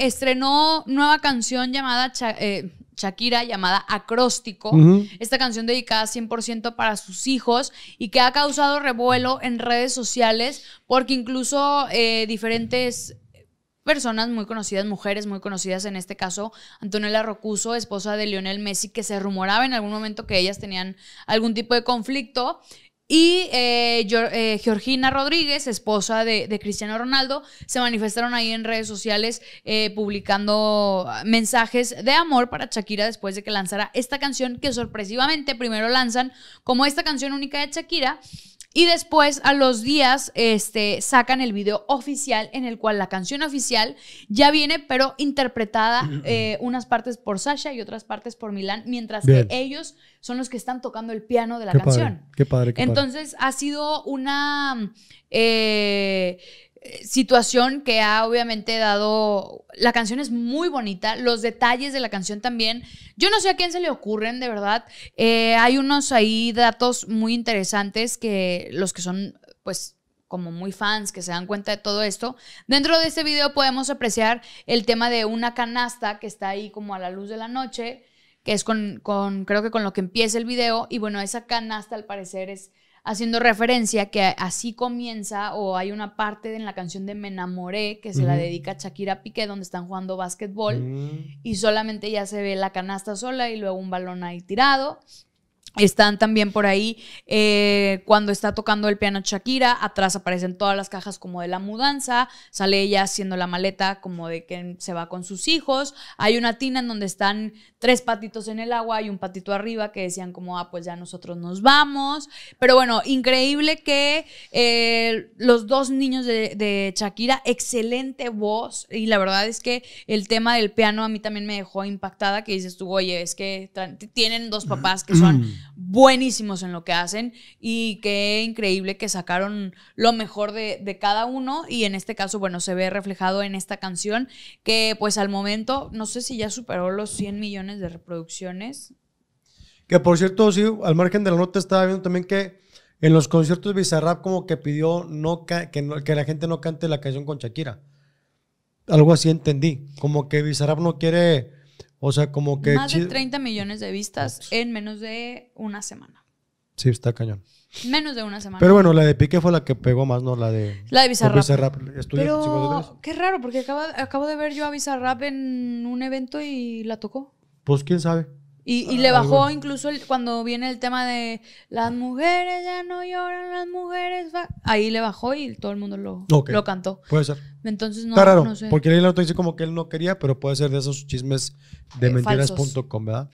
estrenó nueva canción llamada Shakira, llamada Acróstico. Esta canción dedicada 100% para sus hijos y que ha causado revuelo en redes sociales porque incluso diferentes personas muy conocidas, mujeres muy conocidas, en este caso Antonella Roccuzzo, esposa de Lionel Messi, que se rumoraba en algún momento que ellas tenían algún tipo de conflicto, y Georgina Rodríguez, esposa de Cristiano Ronaldo, se manifestaron ahí en redes sociales publicando mensajes de amor para Shakira después de que lanzara esta canción, que sorpresivamente primero lanzan como esta canción única de Shakira y después a los días sacan el video oficial en el cual la canción oficial ya viene pero interpretada unas partes por Sasha y otras partes por Milán, mientras que ellos son los que están tocando el piano de la canción. Padre, qué padre, qué Entonces ha sido una situación que ha obviamente dado... La canción es muy bonita, los detalles de la canción también. Yo no sé a quién se le ocurren, de verdad. Hay unos ahí datos muy interesantes que los que son, pues... como muy fans, que se dan cuenta de todo esto. Dentro de este video podemos apreciar el tema de una canasta que está ahí como a la luz de la noche, que es creo que con lo que empieza el video, y bueno, esa canasta al parecer es haciendo referencia que así comienza, o hay una parte en la canción de Me Enamoré que se la dedica Shakira a Piqué, donde están jugando básquetbol, y solamente ya se ve la canasta sola y luego un balón ahí tirado. Están también por ahí cuando está tocando el piano Shakira, atrás aparecen todas las cajas como de la mudanza, sale ella haciendo la maleta como de que se va con sus hijos, hay una tina en donde están 3 patitos en el agua y un patito arriba que decían como, ah, pues ya nosotros nos vamos. Pero bueno, increíble que los 2 niños de Shakira, excelente voz, y la verdad es que el tema del piano a mí también me dejó impactada, que dices tú, oye, es que tienen 2 papás que son buenísimos en lo que hacen, y qué increíble que sacaron lo mejor de cada uno, y en este caso, bueno, se ve reflejado en esta canción que pues al momento no sé si ya superó los 100 millones de reproducciones. Que por cierto, sí, al margen de la nota estaba viendo también que en los conciertos Bizarrap como que pidió que la gente no cante la canción con Shakira, algo así entendí, como que Bizarrap no quiere... O sea, como que... Más de 30 millones de vistas en menos de 1 semana. Sí, está cañón. Menos de 1 semana. Pero bueno, la de Piqué fue la que pegó más, ¿no? La de Bizarrap. Pero qué raro, porque acabo de ver yo a Bizarrap en un evento y la tocó. Pues quién sabe. Y le bajó incluso cuando viene el tema de las mujeres ya no lloran, las mujeres... Ahí le bajó y todo el mundo lo cantó. Puede ser. Entonces no, está raro, no sé. Porque ahí la nota dice como que él no quería, pero puede ser de esos chismes de mentiras.com, ¿verdad?